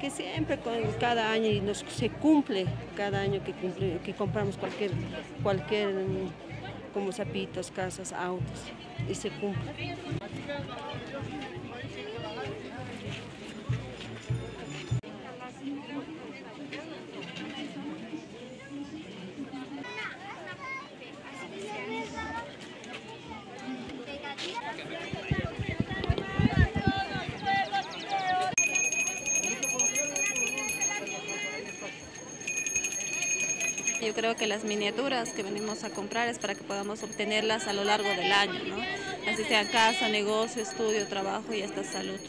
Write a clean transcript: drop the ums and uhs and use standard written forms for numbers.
Que siempre, cada año, y se cumple cada año que compramos cualquier como zapitos, casas, autos, y se cumple. Yo creo que las miniaturas que venimos a comprar es para que podamos obtenerlas a lo largo del año, ¿no? Así sea casa, negocio, estudio, trabajo y hasta salud.